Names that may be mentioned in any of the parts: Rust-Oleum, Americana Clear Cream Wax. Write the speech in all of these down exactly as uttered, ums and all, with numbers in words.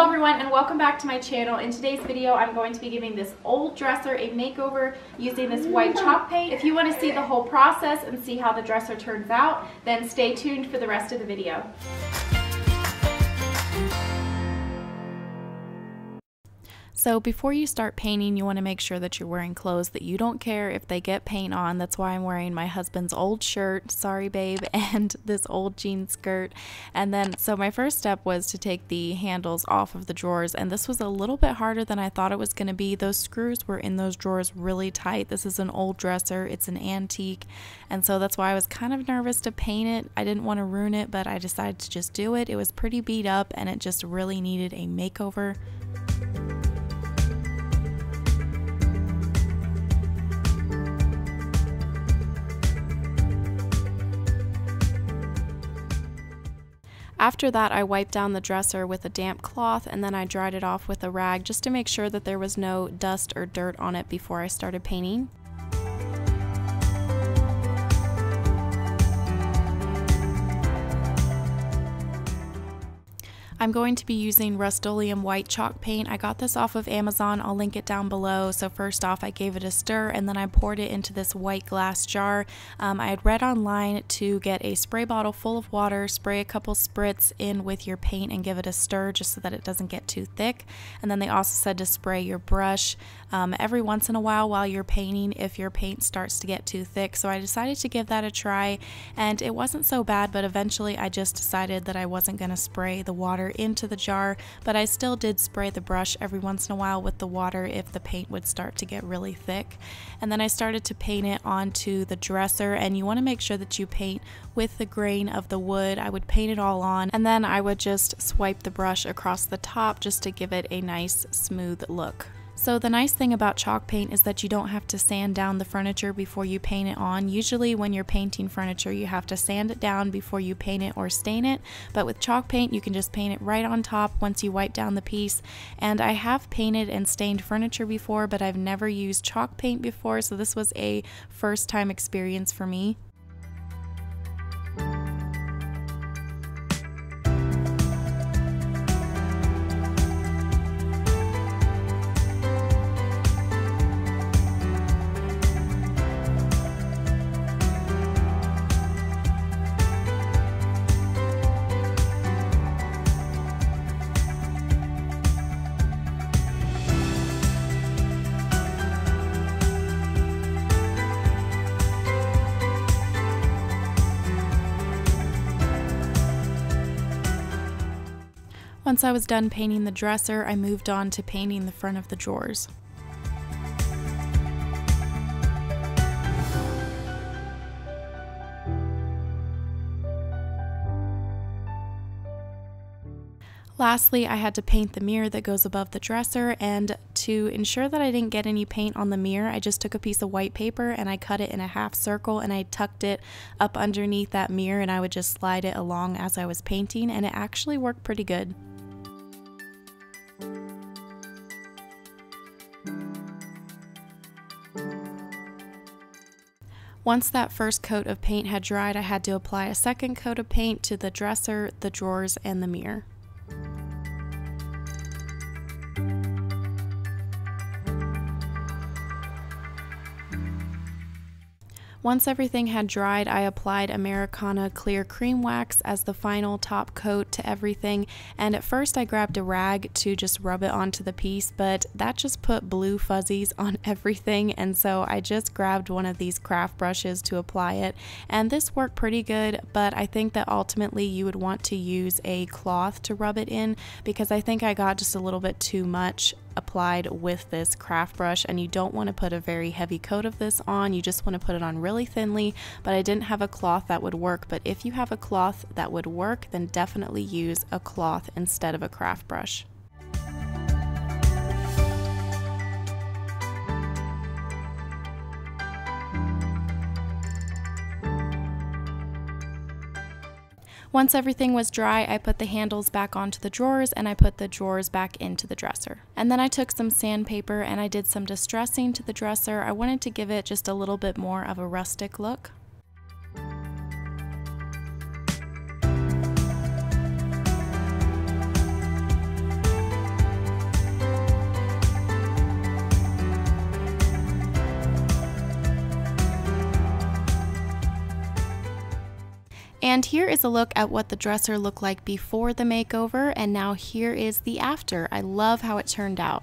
Hello everyone and welcome back to my channel. In today's video I'm going to be giving this old dresser a makeover using this white chalk paint. If you want to see the whole process and see how the dresser turns out, then stay tuned for the rest of the video. So before you start painting, you want to make sure that you're wearing clothes that you don't care if they get paint on. That's why I'm wearing my husband's old shirt, sorry babe, and this old jean skirt. And then, so my first step was to take the handles off of the drawers, and this was a little bit harder than I thought it was going to be. Those screws were in those drawers really tight. This is an old dresser, it's an antique, and so that's why I was kind of nervous to paint it. I didn't want to ruin it, but I decided to just do it. It was pretty beat up and it just really needed a makeover. After that, I wiped down the dresser with a damp cloth and then I dried it off with a rag just to make sure that there was no dust or dirt on it before I started painting. I'm going to be using Rust-Oleum white chalk paint. I got this off of Amazon. I'll link it down below. So first off, I gave it a stir and then I poured it into this white glass jar. Um, I had read online to get a spray bottle full of water, spray a couple spritz in with your paint and give it a stir just so that it doesn't get too thick. And then they also said to spray your brush um, every once in a while while you're painting if your paint starts to get too thick. So I decided to give that a try and it wasn't so bad, but eventually I just decided that I wasn't going to spray the water into the jar, but I still did spray the brush every once in a while with the water if the paint would start to get really thick. And then I started to paint it onto the dresser, and you want to make sure that you paint with the grain of the wood. I would paint it all on and then I would just swipe the brush across the top just to give it a nice smooth look. So the nice thing about chalk paint is that you don't have to sand down the furniture before you paint it on. Usually when you're painting furniture, you have to sand it down before you paint it or stain it. But with chalk paint, you can just paint it right on top once you wipe down the piece. And I have painted and stained furniture before, but I've never used chalk paint before. So this was a first time experience for me. Once I was done painting the dresser, I moved on to painting the front of the drawers. Lastly, I had to paint the mirror that goes above the dresser, and to ensure that I didn't get any paint on the mirror, I just took a piece of white paper and I cut it in a half circle and I tucked it up underneath that mirror and I would just slide it along as I was painting, and it actually worked pretty good. Once that first coat of paint had dried, I had to apply a second coat of paint to the dresser, the drawers, and the mirror. Once everything had dried, I applied Americana Clear Cream Wax as the final top coat to everything, and at first I grabbed a rag to just rub it onto the piece, but that just put blue fuzzies on everything, and so I just grabbed one of these craft brushes to apply it, and this worked pretty good, but I think that ultimately you would want to use a cloth to rub it in, because I think I got just a little bit too much applied with this craft brush, and you don't want to put a very heavy coat of this on. You just want to put it on really thinly, but I didn't have a cloth that would work. But if you have a cloth that would work, then definitely use a cloth instead of a craft brush. Once everything was dry, I put the handles back onto the drawers and I put the drawers back into the dresser. And then I took some sandpaper and I did some distressing to the dresser. I wanted to give it just a little bit more of a rustic look. And here is a look at what the dresser looked like before the makeover, and now here is the after. I love how it turned out.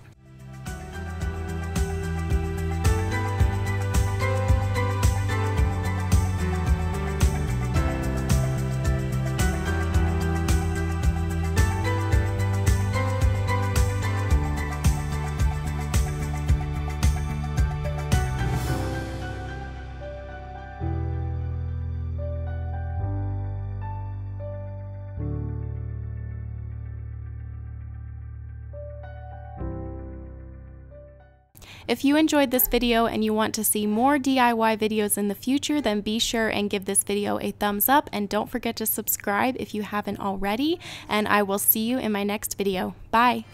If you enjoyed this video and you want to see more D I Y videos in the future, then be sure and give this video a thumbs up, and don't forget to subscribe if you haven't already, and I will see you in my next video. Bye!